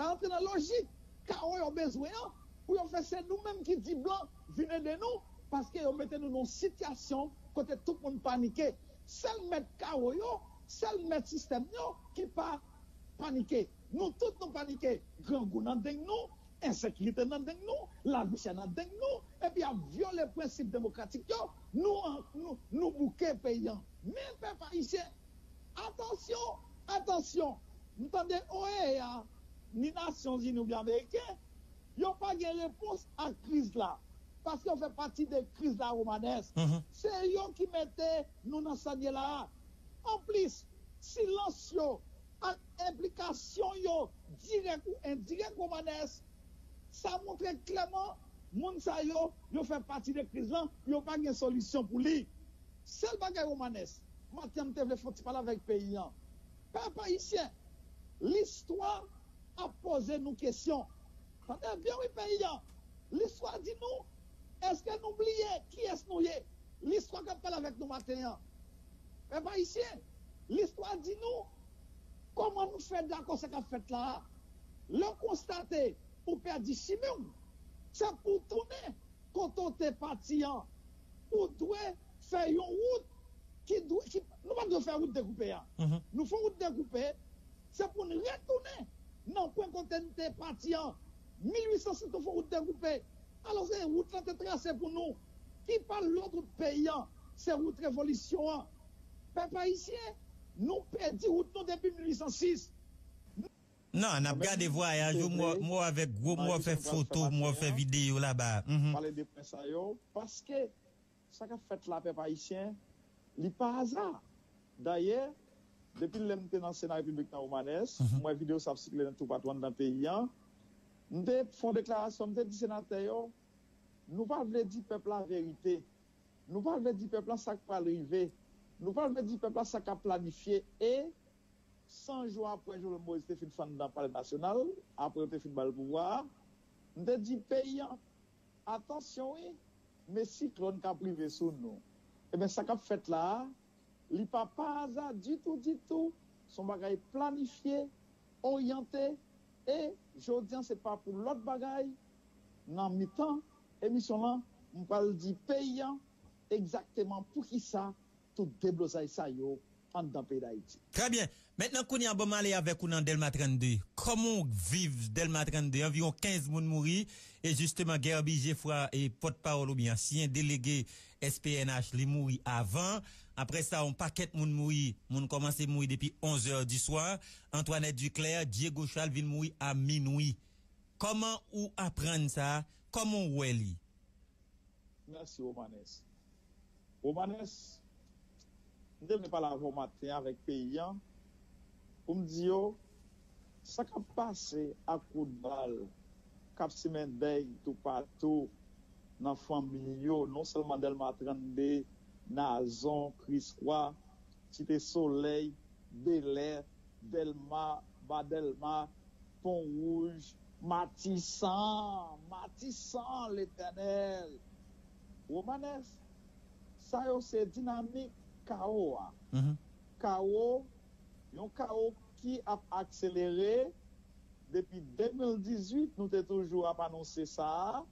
Ça entre dans la logique. Car on a besoin, ou on fait c'est nous-mêmes qui dit blanc, venez de nous, parce que on mettait nous dans une situation côté tout le monde paniqué. Seul mettre chaos, seul mettre système qui pas paniqué. Nous tous nous paniqués. Grand goût dans nous, insécurité dans nous, la bouche dans nous, et puis à violer le principe démocratique. Nous bouquets payants. Même peuple haïtien. Attention, attention. Nous tendez OEA, ni Nations Unies ou bien Américains, ils n'ont pas de réponse à la crise là. Parce qu'on fait partie des crises de la romanesque. C'est eux qui mettaient nous dans ce là. En plus, silence, implication direct ou indirect romanesque, ça montre clairement que les gens fait partie des crises là, ils n'ont pas de solution pour lui. C'est le bagage romanesque. Maintenant, je veux parler avec les paysans. Papa ici, l'histoire a posé nos questions. Attendez bien, oui, paysans. L'histoire dit nous. Est-ce que nous oublions qui est-ce nous est? L'histoire qu'on parle avec nous maintenant. Mais pas ici. L'histoire dit nous comment nous faisons d'accord ce qu'on fait là. Le constater pour perdre du chimium, c'est pour tourner quand on est parti. Pour doit faire une route qui doit. Nous ne devons pas faire route découpée. Nous faisons route découpée. C'est pour nous retourner. Non, quand on est parti. 1850 routes découpées. Alors, c'est une route qui est tracée pour nous. Qui parle l'autre pays, c'est une route révolution. Peuple haïtien, nous perdons route nous depuis 1806. Non, on a regardé voyage, moi avec gros, moi fait photo, moi fait vidéo là-bas. Parler de ça, parce que ça qu'a fait là, peuple haïtien, il n'est pas hasard. D'ailleurs, depuis l'MT dans le Sénat République Romanesque, moi, vidéo, ça a circulé dans tout partout dans le pays. Nous faisons déclaration, nous disons, sénateurs, nous ne parlons pas du peuple la vérité. Nous ne parlons pas du peuple ça qui va arriver. Nous ne parlons pas du peuple ça qui a planifié. Et 100 jours après, jour le Moïse était fin dans le palais national, après le fin dans le pouvoir, nous disons, payant, attention, oui, mais cyclone qui a privé sur nous. Eh bien, ça qui a fait là, il n'y a pas hasard du tout, son bagage planifié, orienté. Et je dis, ce n'est pas pour l'autre bagaille. Dans mi-temps, émission là, on parle du payant exactement pour qui ça, tout débloquer ça, en dans le pays d'Haïti. Très bien. Maintenant, qu'on y a bon aller avec nous dans Delma 32. Comment vivent Delma 32? Environ 15 personnes mourir. Et justement, Gerbi Geoffroy et porte-parole ou bien ancien délégué SPNH, les mourir avant. Après ça, on paquet de moun mouri. Moun commence à mourir depuis 11h du soir. Antoinette Duclair, Diego Charles vient mourir à minuit. Comment ou apprendre ça? Comment ou elle? Merci, Romanes. Romanes, nous ne devons pas la voir matin avec paysan. Pour me dire, ça qui a passé à coup de balle, cap si tout partout, dans la famille, non seulement Delma 32, Nazon, Crisroy, Cité Soleil, Bel-Air, Delma, Badelma, Pont-Rouge, Matissan l'Éternel. Romanes, ça c'est dynamique chaos. Chaos, un chaos qui a accéléré depuis 2018, nous avons toujours annoncé ça.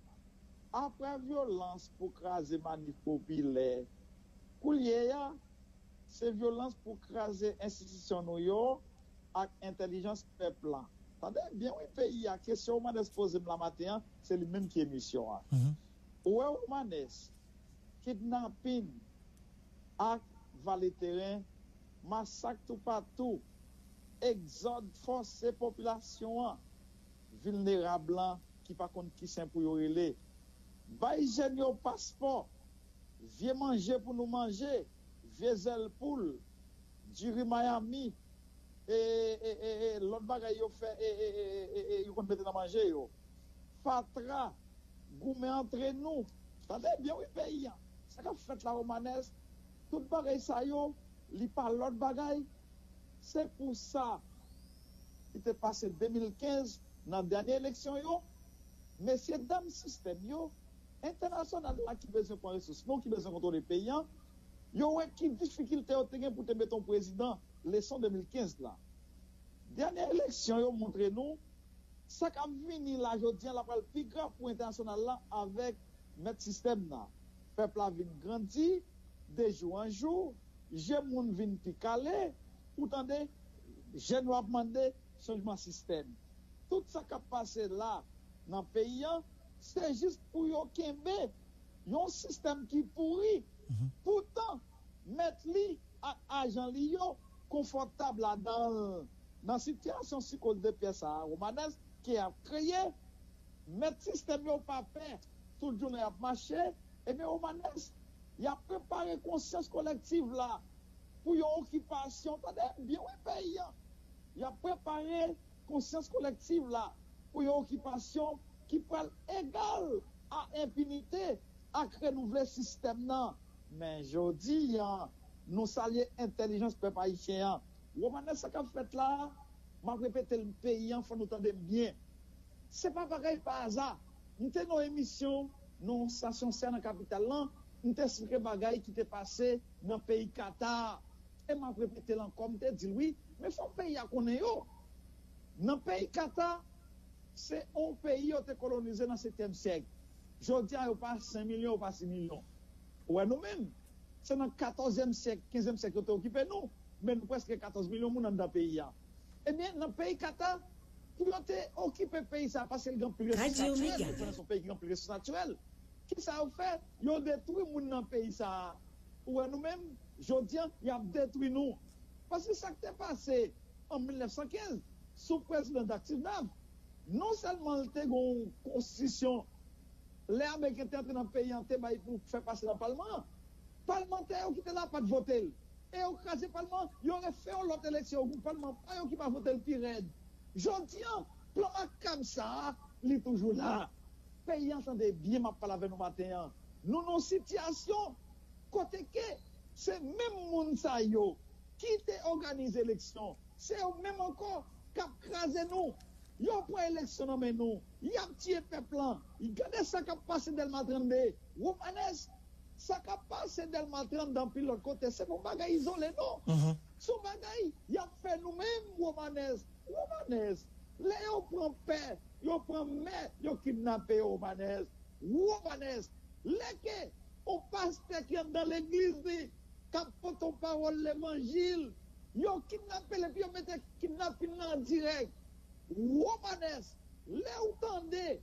Après violence pour craser manif populaire. Kouliya, c'est violence pour craser institution noyo avec intelligence peuple. Attendez bien oui pays a question Romanes pose la matin, c'est lui même qui est mission. Ouais Romanes kidnapping avec valet terrain, massacre tout partout, exode forcé population vulnérable qui par contre qui sont pour yorelé. Baï jeune yo passeport. Viens manger pour nous manger. Viesel poule, Jiri Miami, et l'autre bagaille, ils vont mettre à manger. Fatra, gourmet entre nous. Attendez bien, oui, pays. Ça qu'a fait la romanesque. Tout bagaille, ça yo, li par l'autre bagaille. C'est pour ça qu'il était passé 2015, dans la dernière élection, yo. Messieurs, dames, système, yo. International qui besoin de ressources, non qui besoin de contrôler les paysans, il y a une difficulté pour te mettre en président, leçon 2015 là. Dernière élection, ils ont montré nous, Ça qui a fini là, je dis, la plus grave pour international là, avec notre système là. Le peuple a grandi, de jour en jour, j'ai moun vin pi calé, pourtant, j'ai nous demandé changement de système. Tout ça qui a passé là, dans le pays, c'est juste pour yon kembe, yon système qui pourri. Pourtant, mettre li à agent li yo confortable dans la situation de pièce à Romanes, qui a créé, mettre système au papier, tout le journée a marché, et bien Romanes, il a préparé conscience collective là, pour une occupation, bien oui, pays. Il a préparé conscience collective là, pour une occupation qui parle égal à impunité, à renouveler le système là. Mais je dis, nous saluons l'intelligence peuple haïtien. Romanes, ce qu'a fait là, je répète le pays, il faut nous entendre bien. Ce n'est pas pareil par hasard. Nous avons nos émissions, nos stations CERN en capitale, nous avons expliqué les choses qui sont passées dans le pays Qatar. Et je répète encore, je dis oui, mais il faut que le pays connaisse. Dans le pays Qatar, c'est un pays qui a été colonisé dans le 7e siècle. Je dis, il n'y a pas 5 millions, il n'y a pas 6 millions. Ouais, nous-mêmes, c'est dans le 14e siècle, 15e siècle que nous occupons nous, mais nous presque 14 millions de monde dans le pays. Eh bien, dans le pays Qatar, qui ont occupé le pays, ça parce que le grand plus ressource naturelle, c'est un pays qui a plus ressource naturelle. Qui ça a fait? Ils ont détruit le monde dans le pays. Ouais, nous-mêmes, je dis, ils ont détruit nous. Parce que ça qui s'est passé en 1915, sous le président d'Active Nav, non seulement il y a une constitution. Les Américains étaient entrés dans le pays pour faire passer le Parlement. Les parlementaires qui étaient là pas de voter. Et au cas du Parlement, ils auraient fait l'autre élection. Le Parlement qui va voter le pire. Je dis, le plan comme ça, il est toujours là. Les pays entendez bien, je parle avec nous matin. Nous avons une situation, côté que c'est même les gens qui ont organisé l'élection. C'est eux-mêmes encore qui ont crasé nous. Ils ont pris l'élection dans nous. Ils ont tué le peuple. Ils ont ça qui a passé dans le matin. Romanes, ça qui a passé dans le matin dans l'autre côté. C'est mon bagage isolé, non? Ce bagage, ils ont fait nous-mêmes, Romanes. Romanes, les gens prennent père, ils prennent mère, ils kidnappent Romanes. Romanes, les gens, pasteur qui est dans l'église, qui porte en parole l'évangile, ils kidnappent les gens, ils mettent kidnapping en direct. Romanes, les entendez,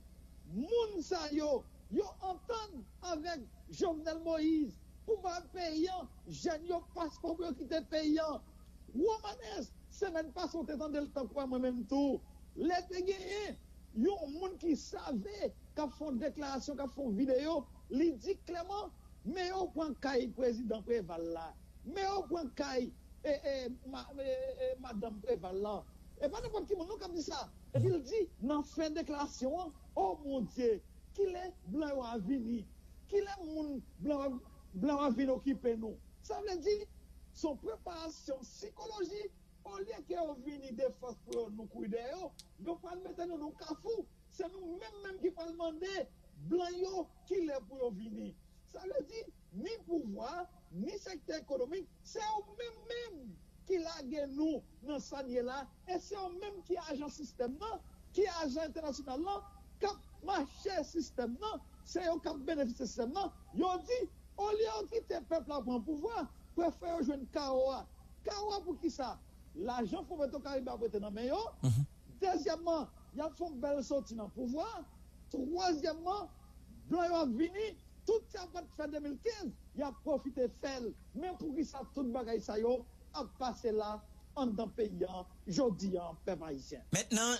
Mounsa yo, yo entendent avec Jovenel Moïse, pour pas payer, j'en yo passeport pour quitter payant. Romanes, semaine passée, on entendait le temps pour moi-même tout. Les dégâts, yo moun qui savait, qui font déclaration, qui font vidéo, li dit clairement, mais au point Kay président Préval là, mais au point Kay madame Préval là. Et pas n'importe qui, mon nom comme dit ça. Et puis il dit, dans la fin de déclaration, oh mon Dieu, qu'il est blanc à venir, qu'il est mon blanc à venir occuper nous. Ça veut dire, son préparation psychologique, au lieu qu'il vienne de force pour nous courir, nous ne mettons pas nous cafou. C'est nous-mêmes qui allons demander, blanc, qu'il est pour venir. Ça veut dire, ni pouvoir, ni secteur économique, c'est nous-mêmes qui l'a nous dans ce là, et c'est eux même qui agent système là, qui agent international là, qui marché système là, c'est eux qui bénéficient système là. Ils ont dit, au lieu de quitter le peuple à prendre pouvoir, préfère jouer une Kawa. Kawa pour qui ça? L'argent faut mettre au Caribe à prêter dans le meilleur. Deuxièmement, il y a une belle sortie dans le pouvoir. Troisièmement, blanc vini, tout ça va faire 2015, il a profité de faire, même pour qui ça, tout le bagaille ça yo. À passer là en tant payant, jodi en peuple haïtien. Maintenant,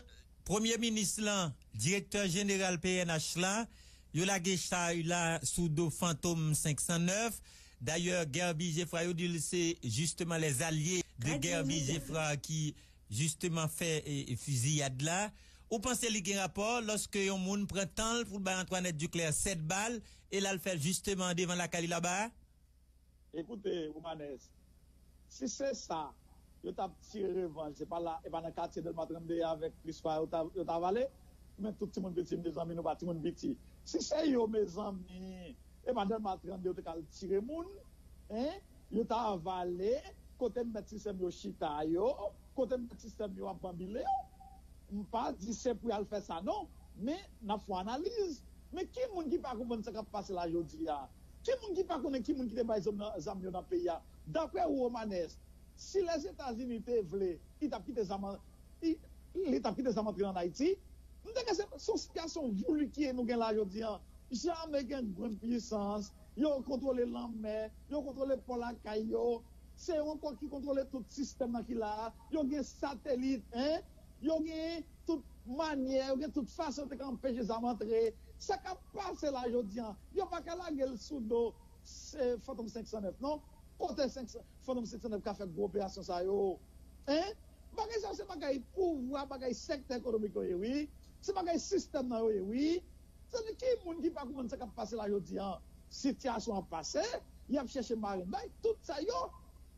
Premier ministre là, directeur général PNH là, Yola Gecha là sous dos fantôme 509. D'ailleurs, Gerbi Geffra, c'est justement les alliés de Gerbi Geffra qui justement fait fusillade là. Ou pensez les gen rapport lorsque yon moun prend temps pour ba Antoinette Duclair 7 balles et là le fait justement devant la Kali là-bas? Écoutez, Romanes, si c'est ça, je t'ai tiré revanche, c'est pas là, et pas dans le quartier de Matrandé avec plus fort, je t'ai avalé, mais tout le monde petit, mes amis, nous pas tout le monde petit. Si c'est yo, mes amis, et pas dans le Matrandé, je t'ai tiré moun, hein, je t'ai avalé, côté de mettre système yo chita yo, côté de mettre système yo abambile, on pas dit c'est pour aller faire ça non, mais n'a faut analyse. Mais qui monde qui pas comprendre ça qui passe là aujourd'hui là? Qui monde qui pas connaît qui monde qui te baise zam dans pays là? D'après Romanes, si les États-Unis te voulaient, ils t'a quitté zam, ils t'a quitté zam entrer en Haïti. Nous avons son situation voulue qui est nous gagne là aujourd'hui. Jamais une grande puissance, ils ont contrôlé la mer, ils ont contrôlé pour la caillou. C'est encore qui contrôle tout système qui là, il y a des satellites, hein, il y a toute manière, il y a toute façon de empêcher ça d'entrer. Ça qui passe là aujourd'hui, il y a pas qu'à la gueule sous dos, c'est Phantom 509, non? Côté 500, Phantom 509 qui a fait gros opération ça yo. Hein? Bagay ça c'est bagay pouvoir, bagay secteur économique oui, c'est bagay système là oui. Ça dit qui monde qui pas comprendre ça qui passe là aujourd'hui, situation en passé, il a cherché marine, tout ça yo.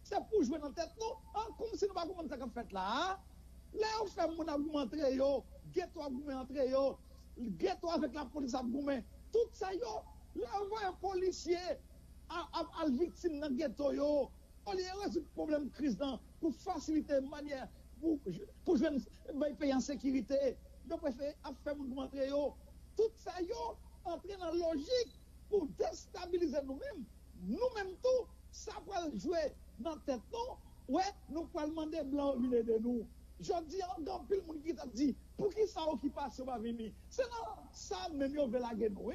C'est pour jouer dans la tête, non? Hein? Comme si nous ne comprenions pas ce qu'on fait là. Là, on fait mon argument, yo, ghetto argument, yo, ghetto avec la police argument. Tout ça, yo, là, on voit un policier à la victime dans le ghetto, yo. On y résout le problème de crise pour faciliter une manière, pour jouer un pays en sécurité. Donc, on fait faire mon argument, yo. Tout ça, yo, entrer dans la logique pour déstabiliser nous-mêmes. Nous-mêmes, tout, ça va jouer. Dans tête non, ouais, nous pouvons demander blanc une de nous. Je dis en grand pile monde qui t'a dit pour qui ça qui passe va venir. C'est là ça même yo veut la guerre oui.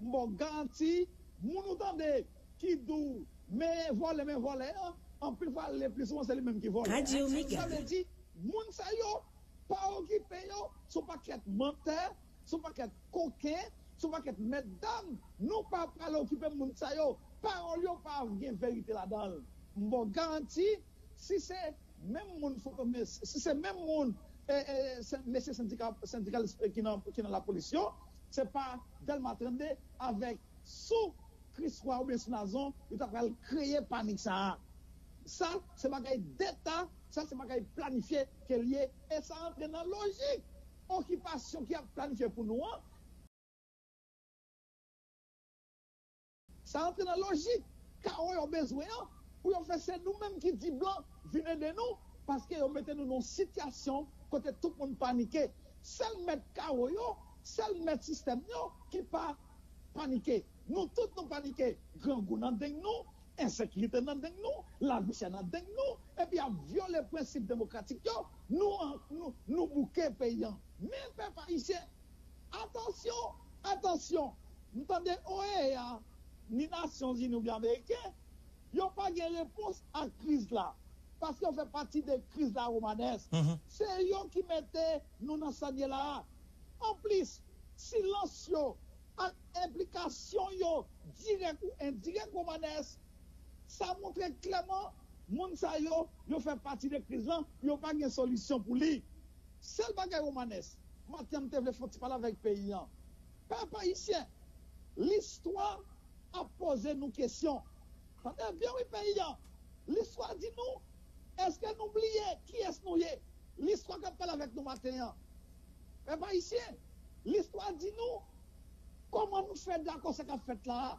Bon garanti, nous entendez qui dou mais voler en plus voler plus souvent c'est les mêmes qui volent. Ça veut dire monde ça yo pas occupé yo, sont pas qu'être menteur, sont pas qu'être coquin, sont pas qu'être mesdames, nous pas parler occuper monde ça yo, parole yo pas gain vérité là-dedans. Bon garanti, si c'est même monde, si c'est même monde, messieurs syndicalistes qui dans la pollution, c'est pas Delma Trende avec sous Christois ou bien sous Nazon, il t'a créé panique ça. Ça, c'est bagaille d'État, ça c'est bagaille planifié qui est lié, et ça entre dans la logique. Occupation qui a planifié pour nous, ça entre dans la logique, car on a besoin. C'est nous-mêmes qui dit blanc, venez de nous, parce que vous mettez nous dans une situation côté tout le monde paniqué. Seul mettre chaos, seul mettre système qui pas paniqué. Nous tous nous paniqués. Grand goût dans nous, insécurité dans nous, la bouche dans nous, et puis à violer le principe démocratique. Nous bouquet payant. Même peuple haïtien, attention, attention. Nous entendons OEA, ni Nations Unies ou bien américaines. Ils n'ont pas de réponse à la crise là. Parce qu'on fait partie de la crise là romanesque. C'est eux qui mettaient nous dans ce là. En plus, silence, implication direct ou indirect romanesque, ça montre clairement que les gens font partie de la crise là, ils n'ont pas de solution pour lui. C'est le bagage romanesque. Maintenant, je vais parler avec les paysans. Papa ici, l'histoire a posé nos questions. Bien oui, paysan. L'histoire dit nous, est-ce que nous oublions qui est-ce nous est? L'histoire qui parle avec nous maintenant. Mais pas ici. L'histoire dit nous, comment nous faisons d'accord ce qu'on fait là?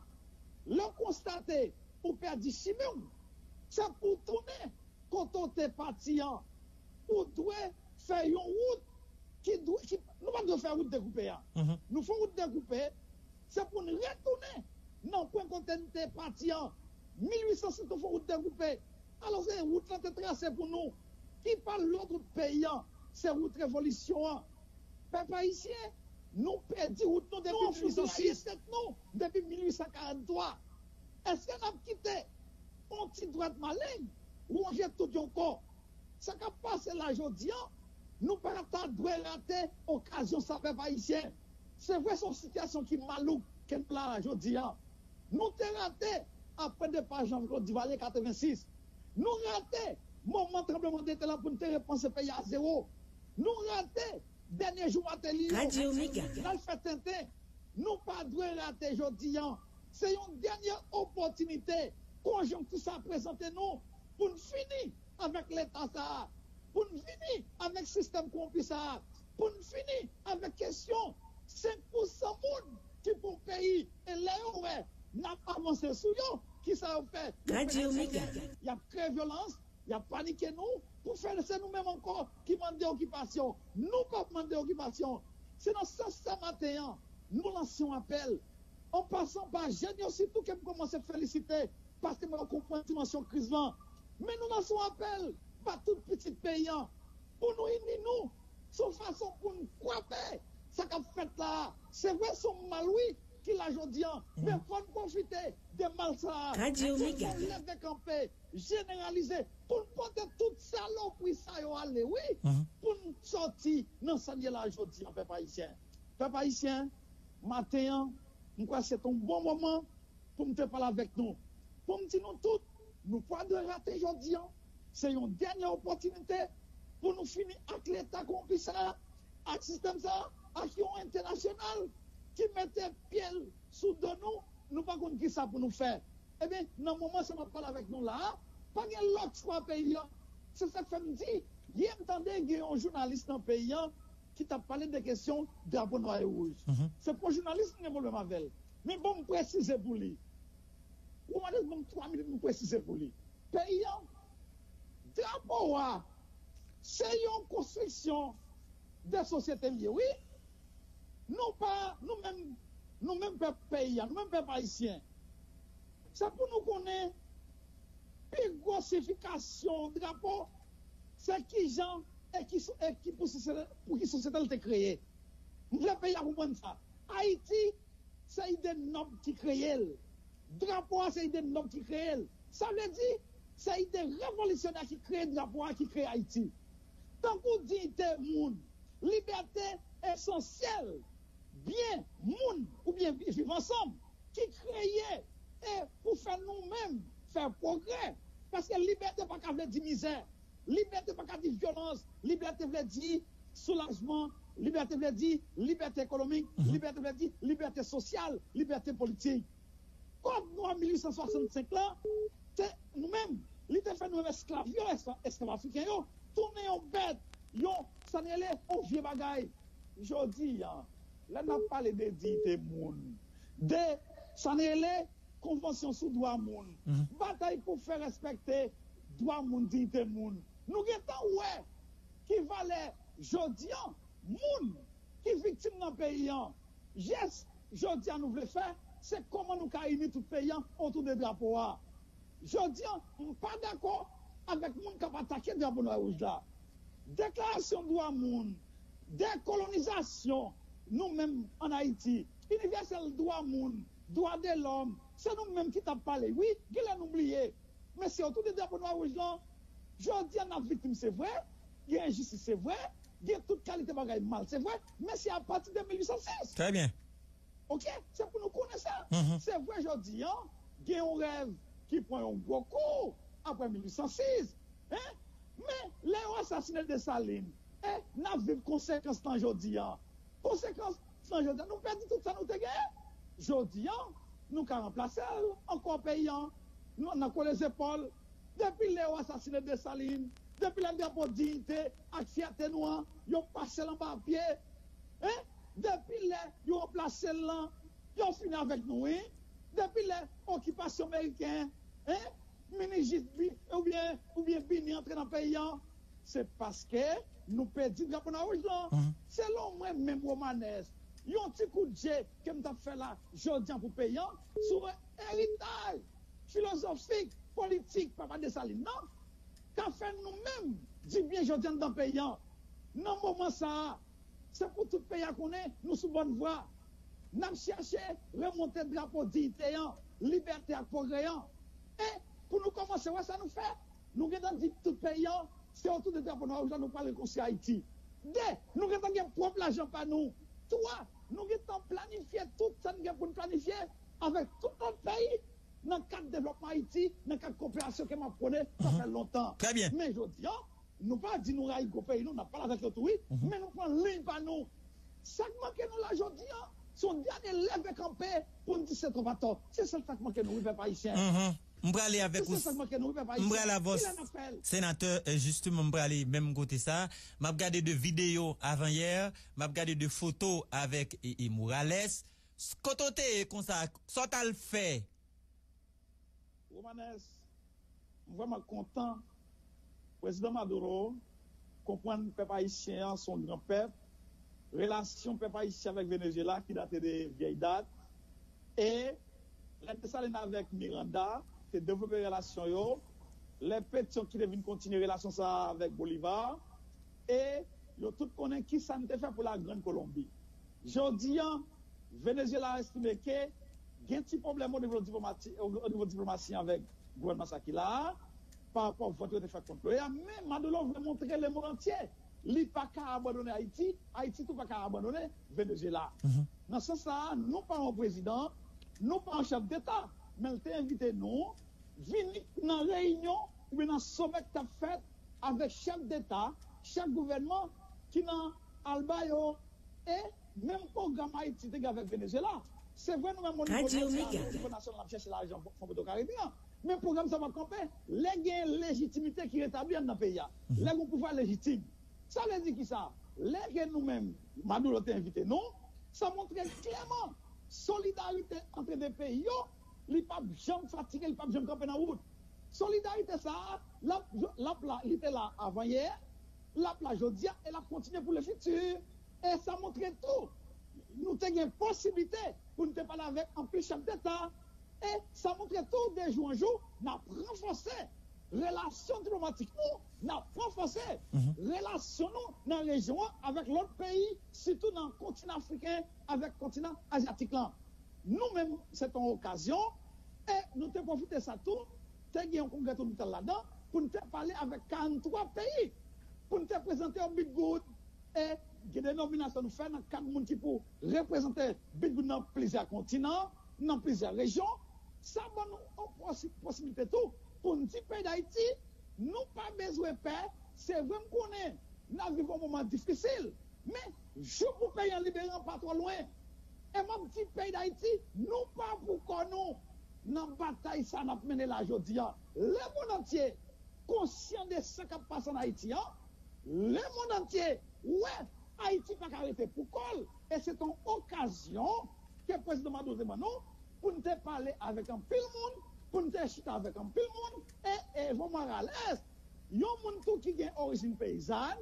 Le constater pour perdre du chimium, c'est pour tourner quand on est parti. Pour doit faire une route qui doit. Nous ne devons pas faire route découpée. Nous faisons route découpée, c'est pour nous retourner. Non, pour quand on est parti. 1800 il faut route découpée. Alors c'est route qui est tracée pour nous. Qui parle l'autre pays, c'est route révolution. Papa ici, nous perdons route nous depuis 1847, nous depuis 1843. Est-ce qu'on a quitté on petit droite maligne ou on jette tout le corps? Ça qui passe là aujourd'hui, nous partons de rater occasion ça papa ici. C'est vrai son situation qui malouque qu'elle là aujourd'hui. Nous t'es raté. Après des pages en Côte d'Ivoire 86, nous raté moment tremblement de terre pour nous reprendre ce pays à zéro. Nous raté dernier jour à Télio. Nous pas de rater aujourd'hui. C'est une dernière opportunité conjoncture ça présenter nous pour nous finir avec l'État ça, pour nous finir avec le système complice ça, pour nous finir avec question 5% monde qui pour pays et les ouais. N'a pas avancé sur eux, qui ça a fait? Il y a créé violence, il y a paniqué nous, Pour faire, c'est nous-mêmes encore qui demandons l'occupation. Nous pas demandons l'occupation. C'est dans ce sens matin, nous lançons un appel. En passant par génial, surtout que nous commençons à féliciter parce que nous comprenons la dimension crise. Mais nous lançons un appel par tout petit pays pour nous unir, nous, sur façon pour nous frapper. Ça qu'a fait là, c'est vrai, son maloui qui l'a aujourd'hui, mais il faut profiter de mal ça. Radio Mega. Généraliser pour porter toute saloperie ça yo aller oui pour sortir dans salier la jodi en peuple haïtien matin nous crois c'est un bon moment pour me te parler avec nous pour me dire nous tous nous pas de rater jodi c'est une dernière opportunité pour nous finir avec l'état complice ça avec système ça action internationale qui mettait pied sous de nous nous pas connait qui ça pour nous faire. Eh bien, dans le moment où on parle avec nous là, pas de l'autre choix paysan. C'est ça que je me dis. Hier, il y a un journaliste dans le pays qui t'a parlé des questions de drapeau noir et rouge. C'est pour le journaliste qui a un problème avec elle. Mais bon, je précise pour lui. Vous m'avez dit 3 minutes pour préciser pour lui. Paysan, drapeau noir, c'est une construction de société liée. Oui, nous-mêmes, peuple paysan, nous-mêmes, peuple haïtien. Ça pour nous connaître, puis grossification de drapeau, c'est qui gens et qui pour qui société elle te créée. Nous voulons payer à comprendre ça. Haïti, c'est l'idée noble qui crée. Drapeau, c'est l'idée noble qui crée. Ça veut dire, c'est l'idée révolutionnaire qui crée drapeau, qui crée Haïti. Tant qu'on dit monde, liberté essentielle, bien, monde, ou bien vivre ensemble, qui crée. Et pour faire nous-mêmes, faire progrès. Parce que la liberté n'est pas qu'à dire misère, la liberté n'est pas qu'à dire violence, la liberté veut dire soulagement, la liberté veut dire liberté économique, la liberté veut dire liberté sociale, la liberté politique. Quand nous, en 1865, nous-mêmes, l'idée fait nous-mêmes esclaves, esclaves africains, tourner en bête, ça n'est pas un vieux bagaille. Je dis, là, on a parlé de dignité, de ça n'est pas convention sur droit monde, bataille pour faire respecter droit monde, dignité monde. Nous avons ouais qui valait jodian monde qui victime dans le pays. Yes, jodian nous voulons faire, c'est comment nous unir tout le pays autour des drapeaux. Jodian, nous ne sommes pas d'accord avec les gens qui ont attaqué le drapeau noir rouge là. Déclaration droit monde, décolonisation, nous-mêmes en Haïti, universel droit monde, droit de l'homme. C'est nous-mêmes qui t'avons parlé. Oui, qui l'a oublié. Mais c'est autour des drapeaux noirs rouges. Je dis à la victime, c'est vrai. Il y a injustice, c'est vrai. Il y a toute qualité de bagaille mal, c'est vrai. Mais c'est à partir de 1816. Très bien. OK? C'est pour nous connaître ça. C'est vrai, je dis, hein? Il y a un rêve qui prend un gros coup après 1806. Hein? Mais les assassinés de Saline, hein? Nous vivons conséquences dans le jour. Conséquences dans le jour. Nous perdons tout ça, nous te gagnons. Je dis, hein? Nous avons remplacé, encore payant, nous avons les épaules, depuis les assassinés de Saline, depuis la drapeau dignité, avec fierté noire, ils ont passé en bas à pied, depuis les, ils ont remplacé là, ils ont fini avec nous, depuis l'occupation américaine, ou bien Bini entré dans le pays, c'est parce que nous perdons la bonne rouge là. Selon moi, même Romanes. Il y a un petit coup de jet que nous avons fait là, Jordan pour payant, sur un héritage philosophique, politique, papa de Saline, non? Qu'a fait nous-mêmes, dit bien Jordan dans payant. Non, moment ça, c'est pour tout pays qu'on est, nous sommes bonne voie. Nous avons cherché remonter le drapeau dignité, liberté à progrès. Et pour nous commencer, ouais, ça nous fait. Nous avons dit tout payant, c'est autour de drapeau noir, nous parlons de Haïti. Deux, nous avons propre l'argent par nous. Trois, nous avons planifié tout ça, nous avons planifié avec tout notre pays dans le cadre de développement Haïti, dans le cadre de coopération que nous prenons, ça fait longtemps. Très bien. Mais je dis, nous ne pas dire nous raillons le pays, nous n'avons pas avec l'autre, oui, mais nous prenons ligne par nous. Ça manque nous là, je dis, son dernier lève campé pour nous dire c'est trop bateau. C'est ça qui manque nous, les Haïtiens. Je vais aller avec vous. Je vais aller à vous. Sénateur, justement, je vais aller même côté ça. Je vais regarder de vidéos avant hier. Je vais regarder de photos avec E. Morales. Ce que tu as comme ça, ce que tu as fait. Romanes, je suis vraiment content. Président Maduro comprend que peuple haïtien, son grand peuple, relation peuple haïtien avec Venezuela qui date de vieilles dates, et la avec Miranda, qui développé relation, les pétitions qui deviennent continuer relation ça avec Bolivar, et yo tout connaît qui ça ne fait pour la Grande Colombie. Aujourd'hui, Venezuela a estimé que il y a un petit problème au niveau diplomatique avec le gouvernement Sakila par rapport au vote de fait contre. Mais Maduro veut montrer le monde entier. Il n'est pas qu'à abandonner Haïti, Haïti n'est pas qu'à abandonner Venezuela. Dans ce sens-là, nous pas un président, nous pas un chef d'État, mais il t'a invité nous, venir dans une réunion ou dans un sommet que tu as fait avec chef d'État, chef gouvernement qui dans Albayo et même programme Haïti avec Venezuela. C'est vrai, nous avons niveau national cherché l'argent pour le Caribéen. Mais le programme, ça va camper. Les légitimité qui rétablit dans le pays. Les pouvoir légitime. Ça veut dire qui ça? Les nous-mêmes, Maduro t'a invité, non? Ça montre clairement solidarité entre les pays. Les papes jambes fatigués, les papes jambes camper dans la route. Solidarité, ça, la était là avant hier, la plage aujourd'hui, et la continue pour le futur. Et ça montre tout. Nous avons une possibilité pour nous parler avec un plus chef d'État. Et ça montre tout de jour en jour, nous avons renforcé les relations diplomatiques, nous avons renforcé les relations dans la région avec l'autre pays, surtout dans le continent africain, avec le continent asiatique. Nous-mêmes, c'est une occasion, et nous avons profité de ça tout, nous avons un congrès tout là-dedans, pour nous parler avec 43 pays, pour nous présenter un big good. Il y a des nominations nous faisons dans 4 personnes qui pour représenter dans plusieurs continents, dans plusieurs régions. Ça va nous offrir possibilité tout pour nous dire pays d'Haïti, nous pas besoin de paix, c'est vrai qu'on est. Nous vivons un moment difficile, mais je vous paye en libérant pas trop loin. Et mon petit pays d'Haïti, nous pas pour qu'on nous dans bataille ça n'a mené là aujourd'hui. Le monde entier conscient de ce qui passe en Haïti, le monde entier ouais Haïti n'a pas arrêté pour col. Et c'est une occasion que le président Maduro demande pour nous parler avec un pile monde, pour nous chuter avec un pile monde. Et vraiment à l'aise. Il y a un monde qui a origine paysanne,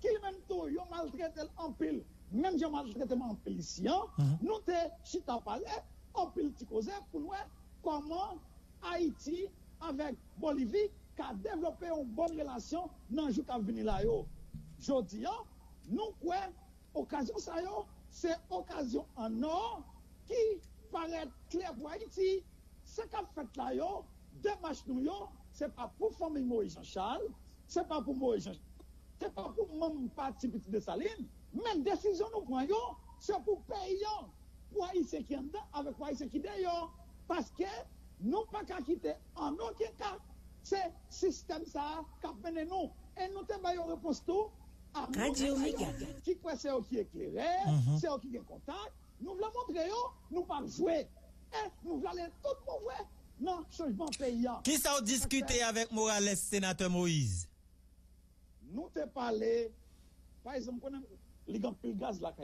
qui même tout, il y a maltraité en pile, même si maltraité en pile ici. Nous avons chuté à parler en pile qui cause pour nous voir comment Haïti avec Bolivie a développé une bonne relation dans le jour qui vient là. Aujourd'hui, nous, l'occasion, c'est l'occasion en or qui paraît claire pour Haïti. Ce qu'a fait là, démarche nous, ce n'est pas pour former Moïse Jean Charles, ce n'est pas pour Moïse Jean Charles, ce n'est pas pour même parti de Saline, mais décision nous prenons, c'est pour payer, pour Haïti qui est dedans, avec Haïti qui est d'ailleurs, parce que nous pas qu'à quitter en aucun cas, c'est le système ça qui a mené nous. Et nous avons une réponse tout. Radio Omega. Qui croit c'est qui éclairé, c'est qui est contact. Nous voulons montrer, nous ne pas jouer. Et nous voulons aller tout mauvais dans le changement paysan. Qui s'en discuté avec Morales, sénateur Moïse? Nous te parlé, par exemple, les gens qui ont le gaz là,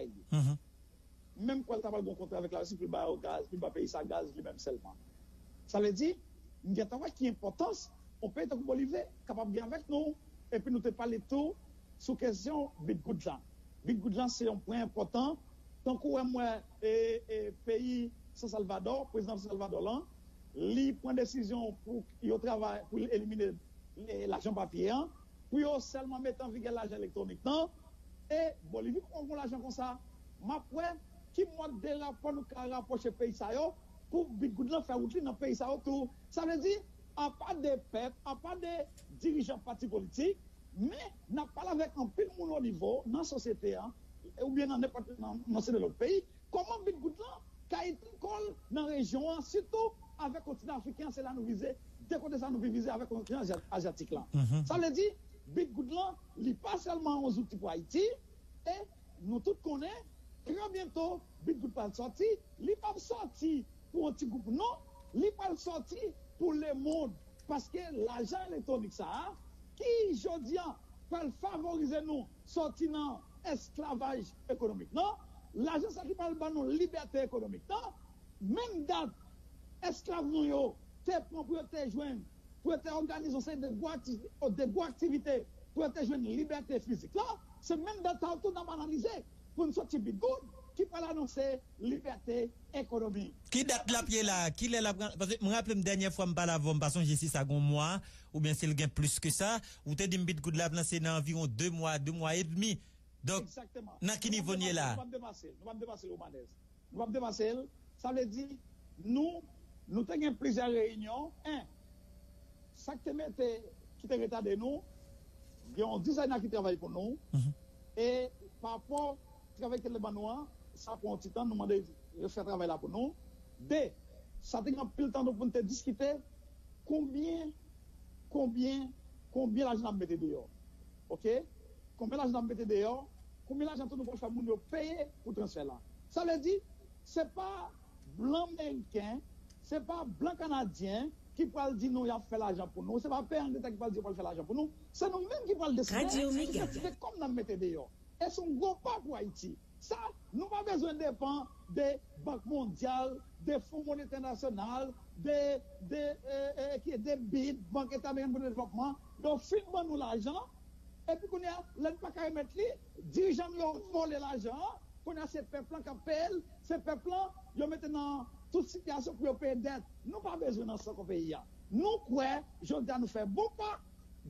même quand tu as un bon contrat avec la Russie, plus bas au gaz, plus bas payer sa gaz, lui-même seulement. Ça veut dire, nous avons une importance, on peut être Bolivie, capable de bien avec nous, et puis nous te parlé tout. Sous question, Big Goodland. Big Goodland, c'est un point important. Tant qu'on moi et pays San Salvador, président San Salvador, là, il prend décision pour éliminer l'argent papier, pour seulement mettre en vigueur l'argent électronique. Et Bolivie, on prend l'argent comme ça. Mais après, qui m'a déjà rapproché pays ça pour Big Goodland faire route dans le pays ça autour. Ça veut dire, à part des peuples, à part des dirigeants partis politiques, mais n'a pas avec un pile monde au niveau, dans la société, hein, ou bien dans n'importe quel pays, comment Big Good là, quand il colle dans la région, hein, surtout avec le continent africain, c'est là nous viser, dès qu'on ça nous viser avec le continent asiatique là. Ça veut dire, Big Good là, il n'est pas seulement aux outils pour Haïti, et nous tous connaissons, très bientôt, Big Good va sortir, il n'est pas sorti pour un petit groupe, non, il n'est pas sorti pour le monde, parce que l'argent électronique, ça, hein, qui, je dis, peut favoriser nous, sortir dans l'esclavage économique. Non, l'argent, ça qui parle de nous, liberté économique. Non, même date, esclaves, nous, tes propriétés jointes pour être organisé des bonnes activités, pour être joué une liberté physique. Là, c'est même dans le temps qu'on a analysé pour une sortie de good qui peut annoncer liberté économique. Qui date la pied là? Qui est la... Parce que je me rappelle la dernière fois, je ne parle pas avant, parce que j'ai 6 mois, ou bien c'est le gain plus que ça, ou te dit que good la plan, c'est dans environ 2 mois et demi. Donc, exactement. Dans quel niveau est là? Nous allons dépasser. Ça veut dire, nous avons plusieurs réunions. Un, ça qui est retardé de nous, il y a 10 ans qui travaillent pour nous. Et par rapport au travail que le Banois, ça prend un petit temps, nous demandons de faire travail là pour nous. Deux, ça te prend plus le temps de nous discuter combien l'argent nous mettons dehors. OK? Combien l'argent nous mettons dehors, combien l'argent nous pouvons payer pour transfert là. Ça veut dire, ce n'est pas blanc américain, ce n'est pas blanc canadien qui parle dire nous, il a fait l'argent pour nous. Ce n'est pas père en détail qui parle dire qu'il a fait l'argent pour nous. C'est nous-mêmes qui parlons de ça. C'est comme nous mettons dehors. Et son gros pas pour Haïti. Ça, nous n'avons pas besoin de dépendre des banques mondiales, des fonds monétaires nationaux, des BID, Banque étrangère pour le développement. Donc, finalement, nous l'argent. Et puis, qu'on a l'enpaquet mettre dirigeants nous ont volé l'argent. Qu'on a ces peuples qui appellent, ces peuples qui ont maintenant toute situation pour payer dette. Nous n'avons pas besoin de ce qu'on paye. Nous, quoi, Jordan nous fait bon pas.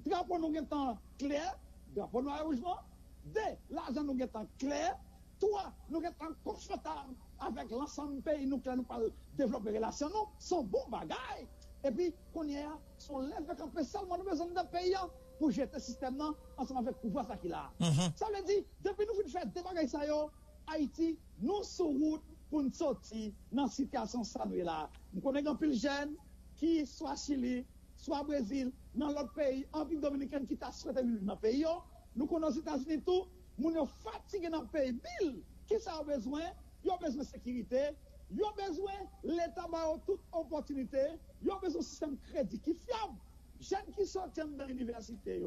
Drapeau nous est en clair, drapeau nous arrangement. Deux, l'argent nous est en clair. Trois, nous est en confortable avec l'ensemble du pays. Nous ne pouvons développer des relations. Nous sommes bons bagailles. Et puis, qu'on y a, son lève avec un peu seulement nous besoin d'un pays pour jeter le système ensemble avec le pouvoir ça qu'il a. Ça veut dire, depuis nous faisons des bagailles ça, Haïti, nous sommes route pour nous sortir dans la situation de là. Nous connaissons plus de jeunes qui, soit Chili, soit Brésil, dans l'autre pays, en République dominicaine, qui t'a souhaité vivre dans le pays. Nous connaissons les États-Unis tout, nous sommes fatigués dans le pays. Qui ça a besoin? Ils ont besoin de sécurité, ils ont besoin de l'État par toute opportunité, ils ont besoin de système crédit qui est fiable. Les jeunes qui sortent de l'université, ce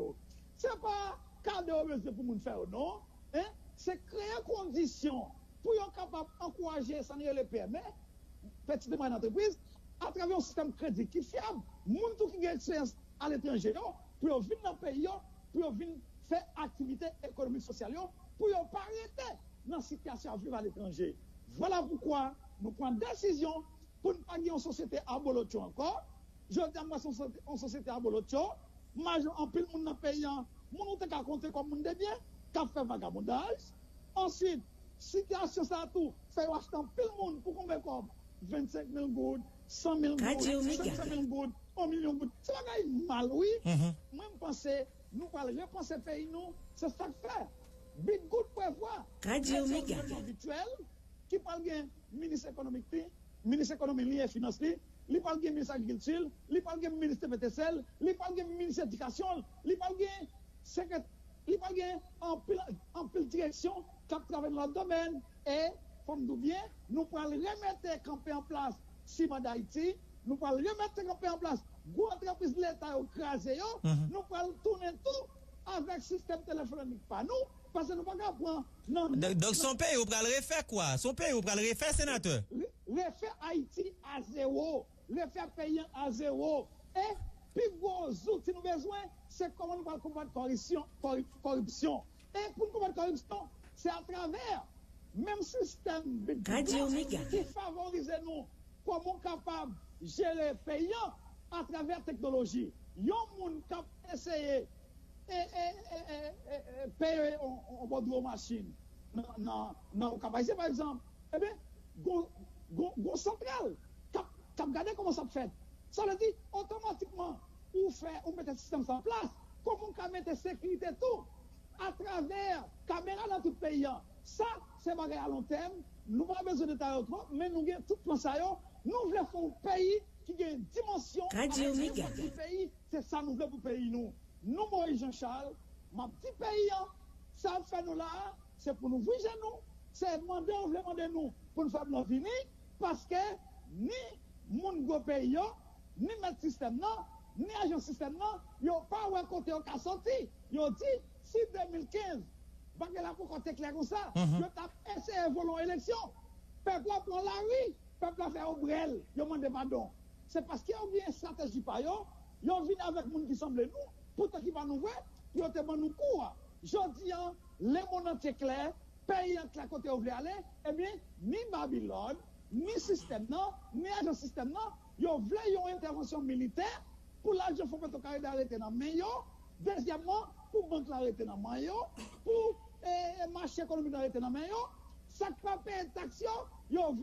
n'est pas quand ils ont besoin pour nous faire, non? Hein? C'est créer conditions pour être capable d'encourager les PME, petites et moyennes entreprises, à travers un système crédit qui est fiable. Les gens qui ont expérience à l'étranger, pour venir dans le pays, pour venir faire activité économique sociale, pour ne pas arrêter dans la situation à vivre à l'étranger. Voilà pourquoi nous prenons une décision pour ne pas avoir une société à Bolotio encore. Je dis à moi, une société à Bolotio, moi, en pile, les gens dans le pays, nous avons compté comme des biens. Qu'a fait vagabondage. Ensuite, situation ça tout, fait acheter tout le monde pour combien comme 25 000 gouttes, 100 000 gouttes, 500 000 gouttes, 1 million gouttes. C'est pas mal, oui. Moi, je pense, nous allons repenser le pays, nous, c'est ça que fait. Big good prévoit. Radio Omega. Qui parle bien ministre économique, ministre économique et finance, il parle bien ministre agriculture, il parle bien ministre PTCL, il parle bien ministre éducation, il parle bien secrétaire. Il n'y a pas de direction qui travaille dans le domaine. Et, comme nous bien, nous allons remettre le campé en place, Ciment d'Haïti, nous allons remettre le campé en place, gros entreprise de l'État au crasé, nous allons tourner tout avec le système téléphonique, pas nous, parce que nous ne pouvons pas prendre. Donc, son pays, vous allez refaire quoi? Son pays, vous allez refaire, sénateur? Refaire Haïti à zéro, refaire payant à zéro. Et, plus gros outils nous besoin, c'est comment nous allons combattre la corruption. Et pour nous combattre la corruption, c'est à travers même système qui favorise nous, comment capable de gérer les pays à travers la technologie. Il y a des gens qui ont essayé de payer en bord de la machine. Par exemple, eh bien, go central, qui a regardé comment ça fait. Ça veut dire, automatiquement, on met le système en place, comme on peut mettre la sécurité tout, à travers caméra dans tout le pays. Ça, c'est à long terme. Nous n'avons pas besoin de taille autrement, mais nous avons tout le plan. Nous voulons faire un pays qui a une dimension du pays. C'est ça nous voulons pour le pays. Nous, Moïse Jean Charles, mon petit pays, ça fait nous là, c'est pour nous ouvrir nous, c'est demander, on voulait demander nous pour nous faire nos vies, parce que ni mon gros pays, ni mettre système non, ni agent système non, ils n'ont pas un côté qui a sorti. Ils ont dit, si 2015, parce que là, pour côté clair comme ça, je tape essayer de voler l'élection. Peuple prend la rue, peuple a fait au brel, ils ont demandé pardon. C'est parce qu'ils ont bien une stratégie par eux, Ils viennent avec les gens qui semblent nous, pourtant qui va nous voir, qui ont tellement nous courent. Je dis, les mondes entiers clairs, pays entre la côté où vous voulez aller, eh bien, ni Babylone, ni système, non, ni agent système, non, ils veulent une intervention militaire pour l'argent faut mettre au carré d'arrêter dans le meilleur. Deuxièmement, pour banque l'arrêter dans le meilleur, pour marché économique d'arrêter dans le meilleur. Ça ne va pas payer taxe, ils veulent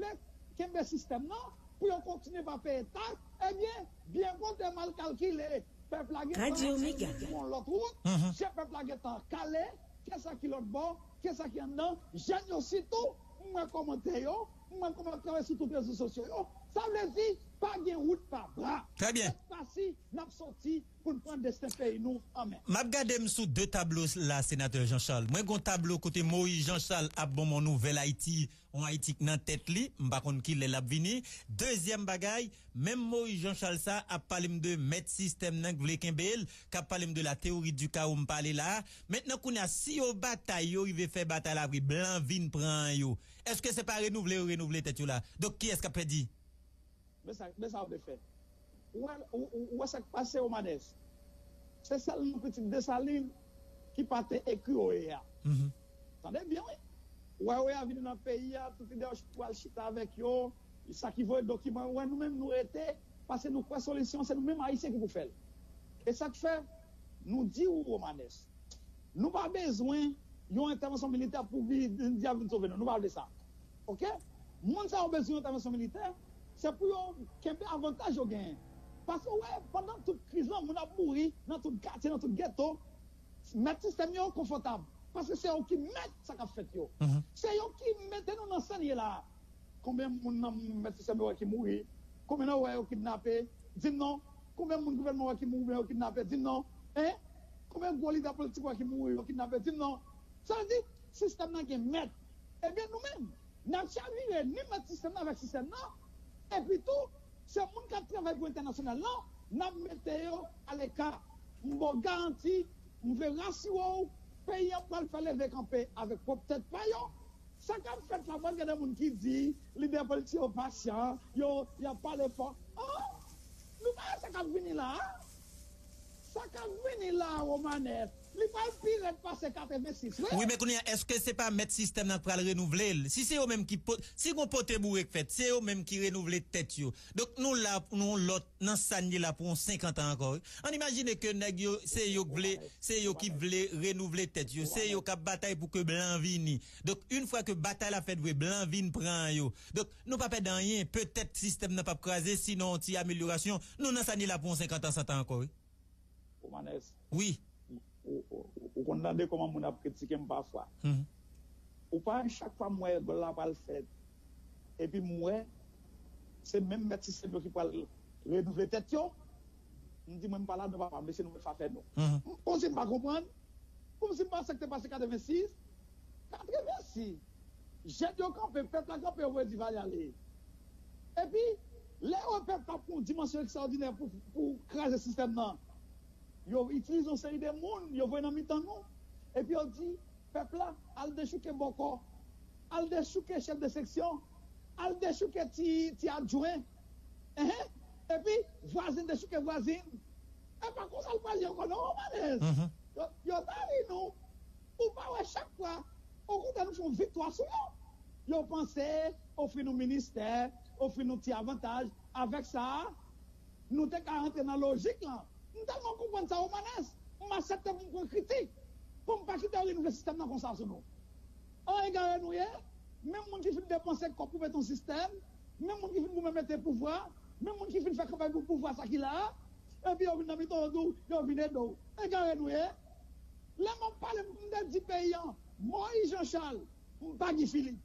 qu'il y ait un système, non, pour qu'on continue à payer taxe. Eh bien, bien qu'on est mal calculé, peuple la guerre, l'autre route, j'ai peuple la guerre en calé, qu'est-ce qui est l'autre bord, qu'est-ce qui est en dedans, j'aime aussi tout, moi commenter sur toutes les réseaux sociaux. Ça veut dire, pas de route, pas bras. Très bien. Pas si, nous sommes sortis pour nous prendre destin pays, nous, amen. Je regarde sous deux tableaux, là, sénateur Jean-Charles. Moi, j'ai un tableau côté Moïse Jean Charles, à bon mon nouvel Haïti, en Haïti, dans tête li, m'ba kon ki lè l'ap vini. Deuxième bagaille, même Moïse Jean Charles, ça, a parlé de mettre système, nan Vlekembel, qui a parlé de la théorie du chaos, m'parle là. Maintenant, qu'on a si au bataille, yo, il veut faire bataille la vie, blanc, vin, prend, yo. Est-ce que c'est pas renouvelé ou renouvelé, tête, là? Donc, qui est-ce qu'a dit? Mais ça, on le fait. Où est-ce que passé au Manes? C'est ça le petit Dessalines qui partait écrit au EA. Attendez bien, oui. Ouais, venu dans le pays, tout le monde chita avec eux, ça qui veut document, ouais, nous-mêmes nous étions, parce que nous quoi solution, c'est nous-mêmes haïtiens qui vous fait. Et ça que fait, nous dit au Manes, nous pas besoin d'une intervention militaire pour nous sauver, nous parlons de ça. Ok? Nous avons besoin d'une intervention militaire. C'est pour qu'il y ait un avantage au gain. Parce que ouais, pendant toute crise, on a mouru dans tout quartier, dans tout ghetto. Mettre le système confortable. Parce que c'est eux qui mettent ça qu'a fait. C'est eux qui mettent nous dans ce là. Combien de gens mettent le système qui mourent? Combien de gens ont kidnappé? Dis non. Combien de gouvernement qui mourent ont kidnappé? Dis non. Combien de leaders politiques qui mourent ont kidnappé? Dis non. Ça veut dire que le système qui met. Eh bien, nous-mêmes, nous n'avons jamais ni mettre le système avec le système. Et puis tout, c'est le monde qui travaille pour l'international. Là, nous mettons à l'écart. Nous avons garanti, nous avons rassuré, pays pour le faire lever camper avec peut-être pas. Ça quand fait la banque, il y a des gens qui disent, les dépolitiques sont patients, il n'y a pas l'effort. Oh, nous pas ça qui vient là. Ça qui vient là, Romanès. Il pas pire de passer 86. Oui, mais est-ce que ce n'est pas mettre système dans le renouveler? Si c'est eux-mêmes qui potent, si on pote bourré fait, c'est eux-mêmes qui renouvelent tête. Donc nous là, nous l'autre, dans Sani là pour 50 ans encore. On imagine que c'est eux qui veulent renouveler tête. C'est eux qui bataille pour que blanc vienne. Donc une fois que bataille a fait, blanc vienne prend. Donc nous pas perdre rien. Peut-être système n'a pas crasé, sinon on tire amélioration. Nous dans Sani là pour 50 ans, 100 ans encore. Oui. Ou condamner comment on a critiqué parfois. Ou pas chaque fois, moi, je la pas le faire. Et puis, moi, c'est même le système qui parle renouveler tête. Je ne dis même pas là, nous ne pas laisser nous faire nous. On ne pas comprendre. Comme si pas ce qui est passé 86. 86. J'ai dit au campé, le peuple a campé, on va dire, va y aller. Et puis, les peuple a une dimension extraordinaire pour créer ce système. Ils utilisent une série de monde, ils vont dans le temps. Et puis on dit, peuple là, al déchouke boko, al déchouke chef de section, al déchouke ti adjoint. Et puis, voisine déchouke voisine. Et par contre, ça le passe, encore non, Romanès. Ils ont dit, nous, ou pas, chaque fois, au compte, nous faisons victoire sur nous. Ils pensaient, offrir nos ministères, offrir nos petits avantages. Avec ça, nous t'es qu'à rentrer dans la logique là. Nous avons compris ça, Romanès. Nous acceptons pour critiquer. Pour ne pas quitter le système dans le constat. Nous avons même les gens qui viennent dépenser pour mettre ton système, même les gens qui viennent mettre le pouvoir, même les gens qui viennent faire campagne pour pouvoir ça qu'il a, et puis on vient mettre en dos, et on vient d'eau. Et quand nous avons parlé de 10 paysans, Moïse Jean Charles, Bagui Philippe,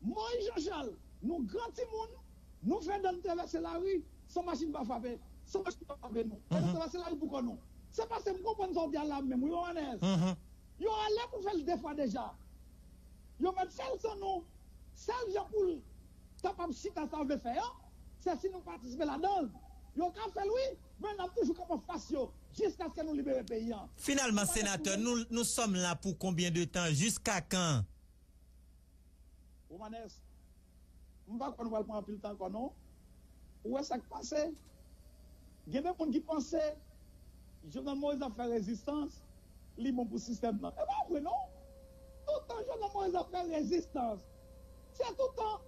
Moïse Jean Charles, nous grands petits monde, nous faisons traverser la rue sans machine pas frapper. Ça va se faire nous. C'est là pour nous. C'est parce que nous comprenons bien la même. Ils ont allé pour faire le défaut déjà. Ils ont mis celle sans nous. Celle qui pour capable de chiter ça veut faire. C'est si nous participons là-dedans. Ils ont fait lui, mais nous avons toujours capable de faire jusqu'à ce que nous libérons le pays. Finalement, sénateur, nous sommes là pour combien de temps? Jusqu'à quand? Romanès, je ne sais pas qu'on va prendre plus de temps que nous. Où est-ce que ça passe? Il y a des gens qui pensaient Jovenel Moïse a fait résistance, il est bon pour le système. Eh bien, oui, non. Tout le temps, Jovenel Moïse a fait résistance. C'est tout le temps,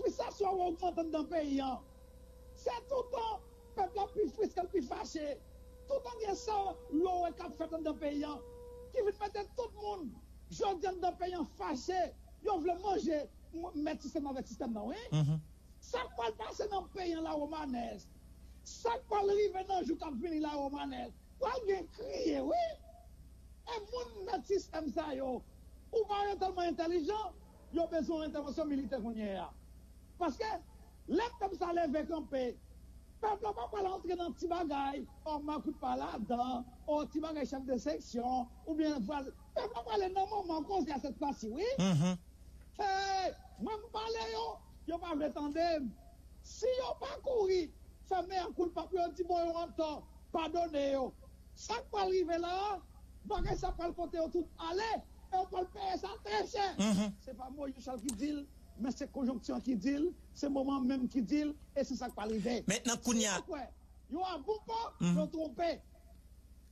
puissance augmente dans le pays. C'est tout le temps, le peuple a plus triste qu'elle plus fâché. Tout le temps, il y a ça, l'eau est faite dans le pays. Qui veut mettre tout le monde, je dis dans le pays, fâché. Ils veulent manger, mettre le système avec le système. Oui? Ça va passer dans le pays, la romanaise. Ça va arriver dans le jour qui vient, la romanaise. Vous allez crier, oui? Et vous mettez le système, ça, yo. Ou pas tellement intelligent, vous avez besoin d'intervention militaire. Parce que, les peuples ça lève camper. Le peuple n'a pas l'entrée dans le petit bagaille. On ne m'écoute pas là-dedans. On petit bagaille chef de section. Ou bien, le peuple n'a pas le nom, on cause à cette partie, oui? Moi, je parle, yo. Yo pas m'attendre. Si yo pas courir, ça met un coup de papier, on dit bon, on entend, pardonnez yo. Ça va arriver là, bagay ça va le porter tout aller, et on peut le payer ça très cher. C'est pas Moïse Jean Charles qui dit, mais c'est conjonction qui dit, c'est moment même qui dit, et c'est ça qui va arriver. Maintenant, Kounia. Yo a bon pas, yo trompé.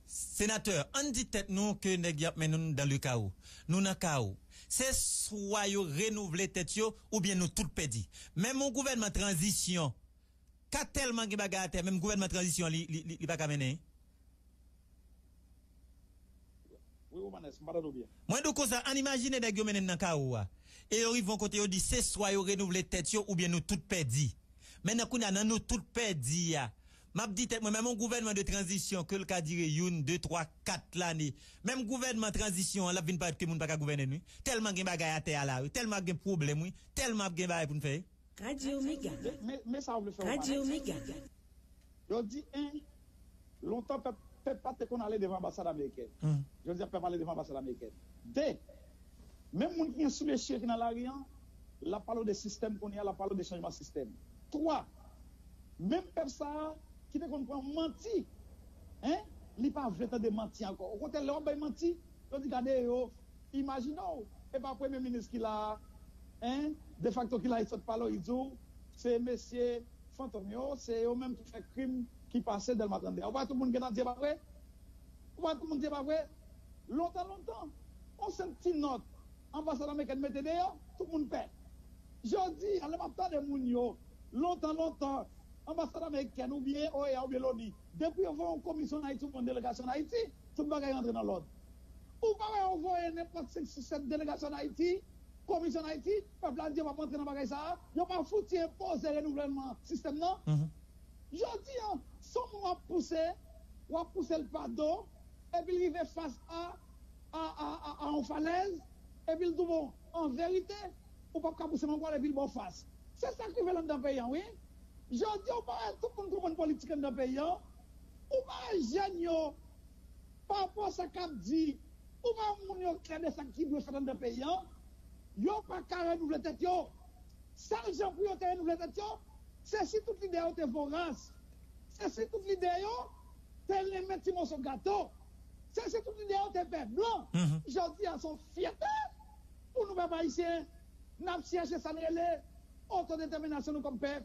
Sénateur, on dit tête nous que nous dans le chaos. Nous dans le chaos. C'est soit yo renouveler tête yo ou bien nous tout pédi. Même mon gouvernement transition, qu'a tellement de bagarre, même gouvernement transition il va mener. Oui, on manèse, on va dans bien. Moi donc ça, on imagine nèg yo menen dans chaos et yo vont côté yo dit c'est soit yo renouveler tête yo ou bien nous tout pédi. Maintenant qu'on a dans nous tout pédi ya. M'a dit tête moi même un gouvernement de transition que le cas dire 1 2 3 4 l'année même gouvernement transition la vinn pas que moun pas ka gouverner nous tellement gen bagay à terre là tellement gen problème oui tellement gen bagay pour nous faire Radio Omega mais ça veut faire Radio Omega je dis longtemps peut pas qu'on allait devant l'ambassade américaine je dis peut pas aller devant l'ambassade américaine dès même moun qui sous les chiens dans la rue la parole de système qu'on y a la parole de changement système 3 même personne qui ne comprend menti, hein? Il n'est pas vrai de mentir encore. Au contraire, l'homme est menti. On dit, regardez, imaginons, et pas le premier ministre qui l'a, hein? De facto, qui l'a, il ne saute pas là, il dit, c'est messieurs Fantomio, c'est eux-mêmes qui fait crime qui passait dans le matin. On voit tout le monde qui n'a dit pas vrai. On voit tout le monde qui n'a dit pas vrai. Longtemps, on s'est une petite note. Ambassade américaine mettait dehors, tout le monde perd. Je dis, à l'ambassade de Mounio, longtemps, ambassade américaine ou bien OEA ou bien l'ONU. Depuis on voit une commission d'Haïti ou une délégation d'Haïti, tout le monde est rentré dans l'ordre. Ou pas on voit n'importe 5 ou 7 délégations d'Haïti, commission d'Haïti, le peuple a dit on va rentrer dans le bagage. Il n'y a pas foutu imposer le renouvellement système, non? Je dis, si on va pousser le pardon, et puis il va face à une falaise, et puis il dit bon, en vérité, on ne peut pas pousser mon poil et puis il va face. C'est ça qui veut l'homme d'un pays, oui? Je dis, on parle tout le monde politique dans le pays. On parle géniaux par rapport à ce qu'on dit. On parle de ce qui doit faire dans le pays. Ils n'ont pas qu'à renouveler la tête. Ça, les gens qui ont renouvelé la tête, c'est si toute l'idée est vorace. C'est si toute l'idée est les mettre sur son gâteau. C'est si toute l'idée est vert blanc. Je dis à son fierté, pour nous, papa, ici, nous avons cherché ça, autodétermination comme peuple.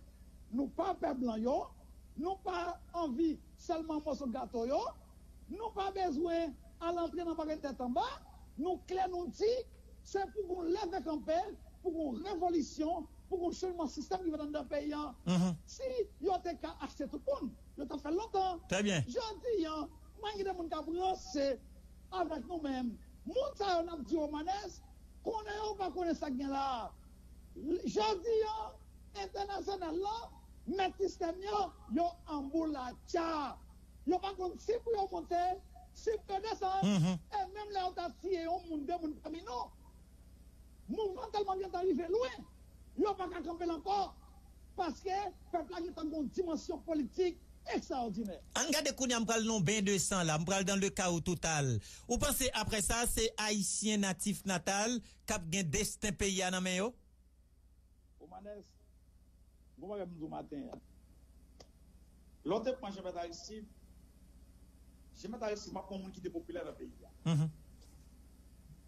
Nous pas peuple blanc, nous pas envie seulement morceau gâteau, nous pas besoin à l'entrée dans la tête en bas, nous clair nous dit, c'est pour qu'on lève en paix, pour une révolution, pour qu'on change le système qui va dans le pays. Si vous avez acheté tout le monde, vous avez fait longtemps. Très bien. Je dis, moi je suis en avec nous-mêmes. Nous avons dit aux manèges, qu'on ne pas connaître ça là. Je dis, international là, mais le système, yo en boule à tcha. Yo pas comme si pour yon monter, si pour descendre, et même là, on a tiré yon moun de moun kamino. Mouvement tellement bien arrivé loin, yo pas qu'à camper encore, parce que le peuple a une dimension politique extraordinaire. En garde kounya m'pral non ben 200 là, m'pral dans le chaos total. Ou pensez après ça, c'est haïtien natif natal, kap gen destin pays à nan men yo? Omanes, vous m'avez dit matin. L'autre point, je m'attends ici, ma commune qui était populaire dans le pays.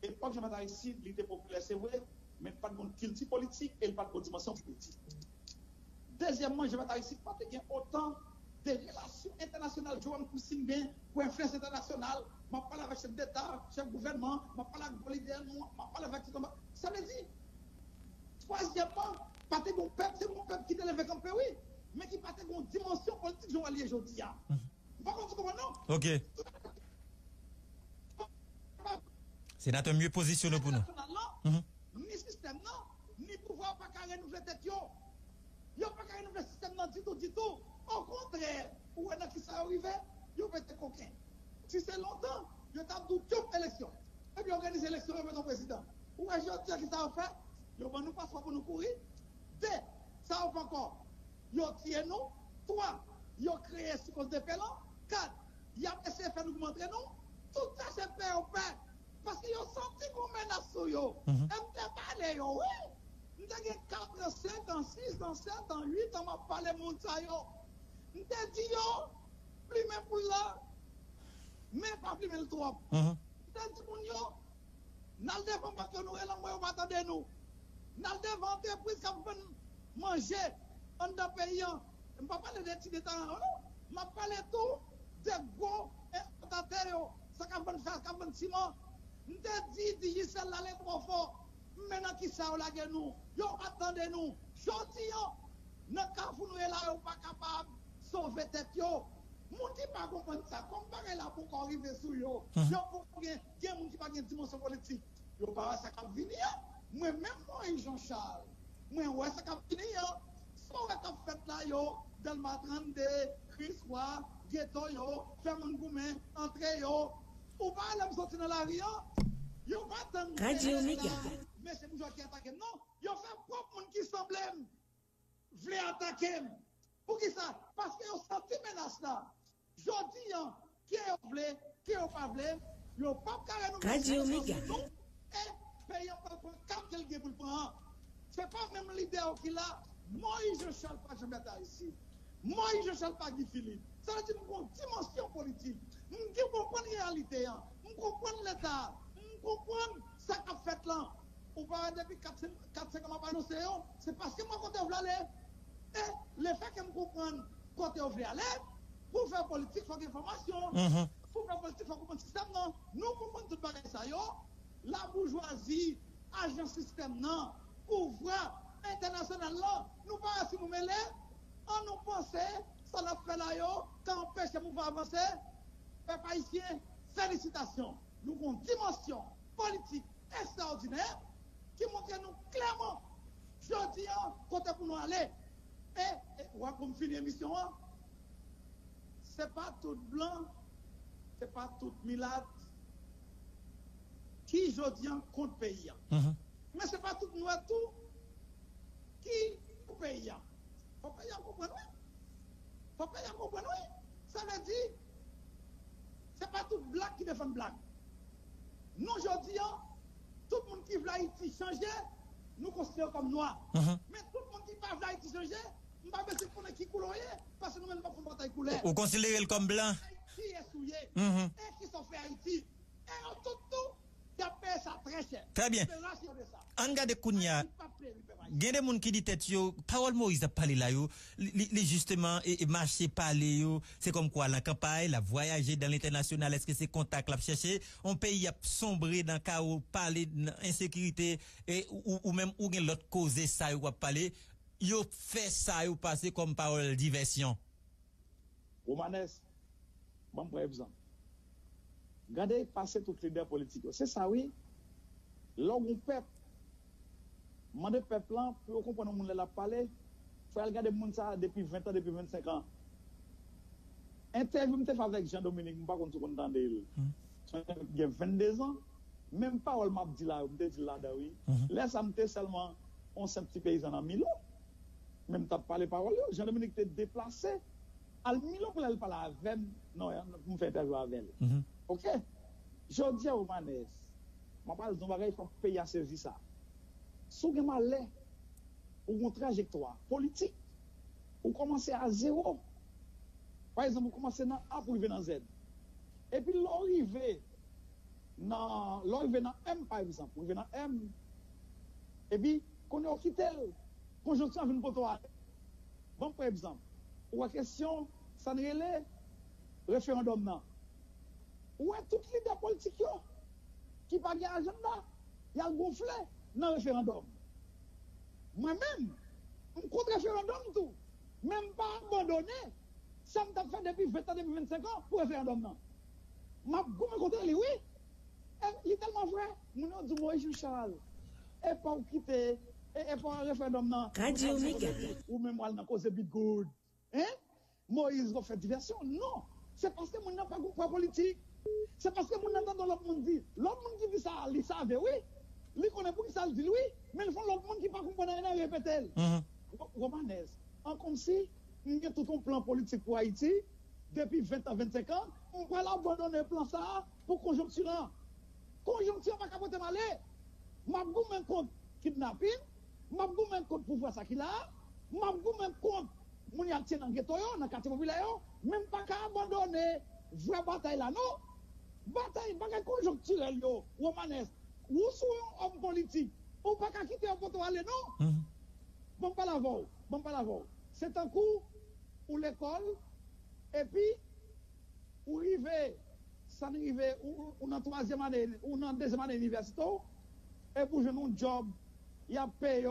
Et quand je m'attends ici, il était populaire, c'est vrai, mais pas de culture politique et pas de dimension politique. Deuxièmement, je m'attends ici, pas de autant des relations internationales, je suis bien pour influence internationale, je parle avec chef d'État, chef gouvernement, je parle avec Bolivien, je parle avec tout. Ça veut dire, troisièmement, parti mon peuple, c'est mon peuple qui est l'évêque en oui, mais qui partait une dimension politique, je vais aller aujourd'hui. Vous comprenez, non? Ok. Sénateur mieux positionné pour nous. Ni système, non, ni pouvoir, pas qu'à renouveler tête. Il n'y a pas qu'à renouveler le système, non, du tout, du tout. Au contraire, où est-ce qui s'est arrivé, il peut être coquin. Si c'est longtemps, il t'a dit toute élection. Et puis organiser l'élection avec ton président. Où est-ce qui s'est fait, il va nous passer pour nous courir. Deux, ça va encore. Il tient nous. Trois, il crée ce qu'on se pélan. Quatre, il a essayé de faire nous montrer nous. Tout ça, c'est fait au père. Parce qu'ils ont senti qu'on menace sur eux. Ils ne parlent pas, oui. Nous avons 4, 5, 6, 7, 8, on m'a parlé de mon saillot. Nous avons dit, plus même pour là, mais pas plus même trop. Nous avons dit, nous avons devant parce que nous avons attendu nous. Nous avons devant entreprise qui a mangé en d'un pays. Je ne parle pas de petits détails, je parle de tout, de gros exportateurs, ça qui a fait face, ça qui a fait ciment. Nous avons dit, je sais l'aller trop fort. Maintenant qui ça là que nous, yo attendez nous, chantillon, n'a qu'à vous nous là, pas capable sauver tête yo. Moun qui pas comprendre ça, comparé là pour qu'on arrive sur yo. Yo pour bien, bien moun qui pas une dimension politique. Yo pas ça qu'a venir. Moi même Moïse Jean Charles. Moi ouais ça qu'a venir. Sans être fait là yo, dans le matin de Christwa, ghetto yo, ferme un gourmet, entre yo. Ou pas aller me sortir dans la rue. Yo pas attendre. Mais c'est toujours qui attaque. Non, il y a un propre monde qui semble vouloir attaquer. Pour qui ça? Parce qu'ils ont senti menace là. Je dis, qui est voulu, qui est pas voulu, ils n'ont pas carrément menace. Et payant par le cap quelqu'un pour le prendre. Ce n'est pas même l'idée qu'il a. Moi, je ne chale pas, je mets là ici. Moi, je ne chale pas Guy Philippe. Ça veut dire une dimension politique. Je comprends la réalité. Je comprends l'État. Je comprends ce qu'a fait là. On parle depuis 4-5 ans, c'est parce que moi, quand on veut aller, et le fait que je comprenne quand on veut aller, pour faire politique, il faut une formation, pour faire politique, il faut comprendre le système, non. Nous comprenons tout le ça, la bourgeoisie, agent système, non, pouvoir international, là, nous pas si nous mêler, on nous pense, ça nous fait là, quand on pêche, on va avancer, peuple haïtien, félicitations, nous avons une dimension politique extraordinaire, qui montre nous clairement, je dis, côté pour nous aller. Et ouais, comme finit l'émission, c'est pas tout blanc, c'est pas tout milade qui, je dis, compte pays. Mais c'est pas tout noir tout qui compte pays. Faut payer en comprendre, oui. Faut payer en comprendre, oui. Ça veut dire, c'est pas tout black qui défend black. Nous, je dis, tout le monde qui veut Haïti changer, nous considérons comme noirs. Mais tout le monde qui ne veut Haïti changer, nous ne pouvons pas se connaître qui couleur, parce que nous ne pouvons pas faire bataille couleur. Vous considérez comme blanc. Haïti est souillé. Et qui sont fait Haïti. Et en tout, il a payé ça très cher. Très bien. En garde Kounia, il y a des gens qui disent que parole Moïse a parlé là, justement, et marcher, parler, c'est comme quoi la campagne, la voyager dans l'international, est-ce que c'est contact, la chercher, on pays a sombré dans le chaos, parler d'insécurité, ou même ou bien l'autre cause, ça, ou parler, il fait ça, ou passer comme parole diversion. Romanes, bon, par exemple. Regardez passer tout leader politique. C'est ça, oui. L'on peuple, demandez peuple là, pour comprendre comment on a parlé, il faut regarder monde ça depuis 20 ans, depuis 25 ans. Interview avec Jean-Dominique, je ne sais pas si vous entendez. Il y a 22 ans, même pas on m'a dit là, je me dit là, oui. Là, ça me seulement 11 petits paysans en Milo. Même tu as parlé parole, Jean-Dominique était déplacé. Al Milo, pour elle parler avec non, je me fais interview avec elle. Ok, je dis à Romanes, je parle de bagage, il faut payer à service ça. Si vous avez une trajectoire politique, vous commencez à zéro. Par exemple, vous commencez dans A pour arriver dans Z. Et puis, l'arrivée dans M, par exemple, vous arrivez dans M. Et puis, quand vous quittez, la conjonction vient pour toi. Bon, par exemple, ou la question, ça ne relève référendum non. Ouais, toutes les leaders politiques qui parlent de l'agenda, ils ont gonflé dans le référendum. Moi-même, je compte le référendum tout. Même pas abandonné, ça m'a fait depuis 20 ans, depuis 25 ans, pour le référendum non. Je compte les oui. Il est tellement vrai, mon nom du Moïse Jean Charles. Et pas quitter, et pas un référendum non. Ou même moi, dans cause de big good. Hein? Moïse va faire diversion. Non. C'est parce que mon n'a pas de pouvoir politique. C'est parce que mon entend l'autre monde dit. L'autre monde qui dit ça, il savait, oui. Lui connaît pour qui ça le dit, oui. Mais ils font l'autre monde qui ne comprend pas, il répète. Romanès, en comme si, il y a tout un plan politique pour Haïti, depuis 20 à 25 ans, on va l'abandonner le plan ça pour conjoncturant. Conjoncture va capoter malé. Ma goût même contre kidnapping, ma goût même contre pouvoir ça qu'il a, ma goût même contre mon y a dans le ghetto, dans le quartier populaire, même pas qu'à abandonner vraie bataille là, non? Bataille, bataille conjoncturelle, yo, Romanes, ou sous un homme politique, ou pas qu'à quitter un poteau aller, non? Bon, pas l'avant, bon, pas l'avant. C'est un coup où l'école, et puis, où arriver, ça arrive, ou dans la troisième année, ou dans la deuxième année d'université, et pour jouer un job, il y a payé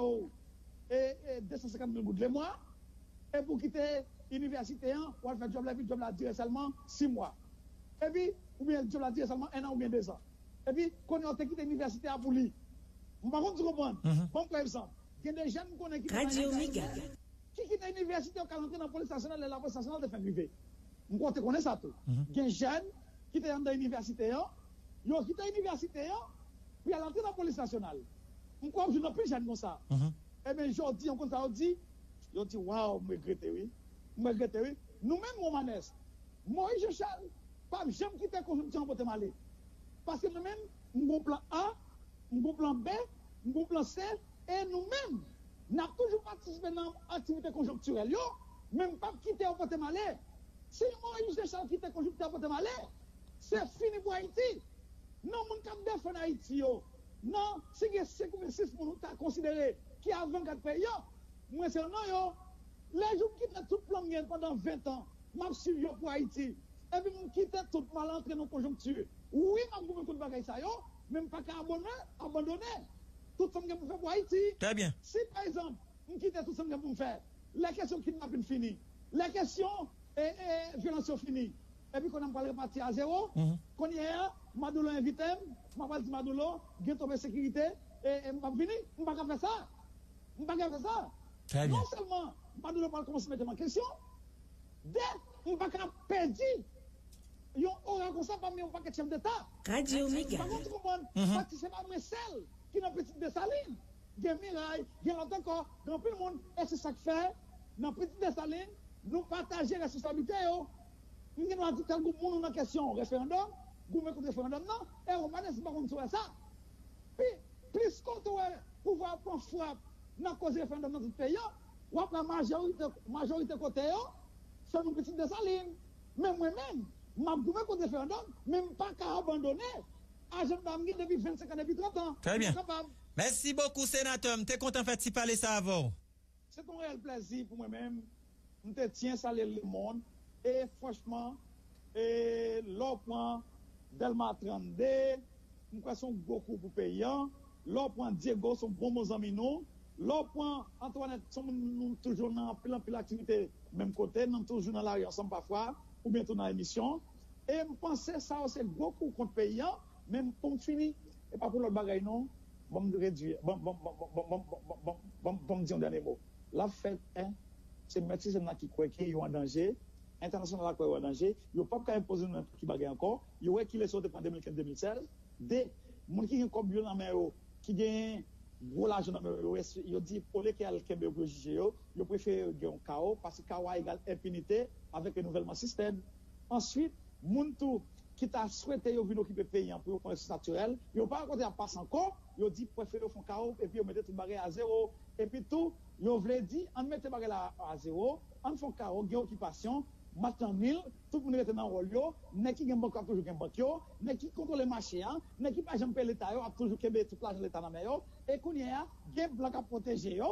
250 000 gouttes le mois. Et pour quitter l'université, on va faire job la vie, job la durée seulement 6 mois. Et puis, ou bien job la durée seulement 1 an ou bien 2 ans. Et puis, quand on a quitté l'université à Pouli, vous comprenez? Bon, par exemple, il y a des jeunes qui quittent l'université, qui rentrent dans la police nationale et la police nationale de fait privé. Vous comprenez ça tout. Il y a des jeunes qui sont dans l'université, ils ont quitté l'université, puis ils ont rentré dans la police nationale. Vous comprenez? Je n'ai plus jamais ça. Et bien, aujourd'hui, on compte dit. Ils ont dit, waouh, je regrette, oui. Je regrette, oui. Nous-mêmes, Romanes, moi, je ne pas jamais quitter la conjoncture pour te maler. Parce que nous-mêmes, nous avons plan A, nous avons plan B, nous avons plan C, et nous-mêmes, nous n'avons toujours participé à l'activité conjoncturelle. Même pas quitter pour te maler. Si moi, je ne quitte la conjoncture pour te maler, c'est fini pour Haïti. Non, mon cap de Haïti, non, c'est que 5 ou 6 personnes considéré qui a 24 pays. Moi, c'est non, yo. Les gens qui quittent tout plan pendant 20 ans, je suis pour Haïti. Et puis, je quitte tout mal entre nos conjonctures. Oui, je suis tout bagay ça, yo. Même pas qu'à abandonner. Tout ce que je fais pour Haïti. Très bien. Si, par exemple, je quitte tout ce que je fais, la question kidnapping finie, la question violence finie. Et puis, quand on parle de partir à zéro, quand il y a Madoulo invité, je vais dire Madoulo, je vais tomber sécurité, et je vais venir. Je ne vais pas faire ça. Je ne vais pas faire ça. Non seulement, je ne vais pas commencer à mettre en question, dès que je ne vais pas perdre, je ne vais pas comme ça parmi un paquet de chefs d'État. Radio Omega. Par contre, c'est pas mes selles qui n'ont petite Dessaline. Il y a Mirail, il y a encore, il y a plus de monde. Et c'est ça que fait, dans petite Dessaline, nous partageons la responsabilité. Nous avons dit tel groupe, nous avons question, référendum, gouvernement contre référendum, non, et on va laisser pas contre ça. Puis, plus qu'on doit pouvoir prendre frappe. Dans cause de référendum dans tout pays, ou après la majorité côté, c'est une petite Dessaline. Mais moi-même, je ne suis pas contre le référendum, même pas qu'à abandonner. Agenda depuis 25 ans, depuis 30 ans. Très bien. Merci beaucoup, sénateur. Je suis content de parler ça avant. C'est un réel plaisir pour moi-même. Je te tiens à le monde. Et franchement, l'autre point, Delma 32, nous passons beaucoup pour payant. L'autre point, Diego, sont bons amis nous. L'autre point, Antoinette, nous sommes toujours dans plein d'activités, même côté, nous sommes toujours dans la rue ensemble parfois, ou bientôt dans l'émission. Et je pense que ça, c'est beaucoup contre payant, même pour finir, et pas pour l'autre bagaille, non. Bon, me réduire, bon, me dire un dernier mot. La fête, hein, c'est métier, c'est qui croit qu'ils sont en danger, international qui est en danger, ils n'ont pas qu'à imposer un truc qui bagaille encore, ils ont qu'il est sorti en 2015-2016, des gens qui ont comme vieux dans la main, qui ont. Voilà, je n'ai dit pour les gens qui préfèrent un chaos parce que chaos égale impunité avec le nouvel système. Ensuite, les gens qui ont souhaité occuper le pays pour le processus naturel, ils n'ont pas raconté à passer encore, ils ont dit préférez faire chaos et puis ils mettent tout barrière à zéro. Et puis tout, ils ont dit on met tout barrière à zéro, on fait chaos, il y a occupation, maintenant mille, tout le monde est dans le rôle, les gens qui ont toujours un banque, les gens qui contrôlent les marchés, les gens qui n'ont pas l'État, ils ont toujours tout l'argent de l'État dans le. Et qu'on y a, des blancs à protéger.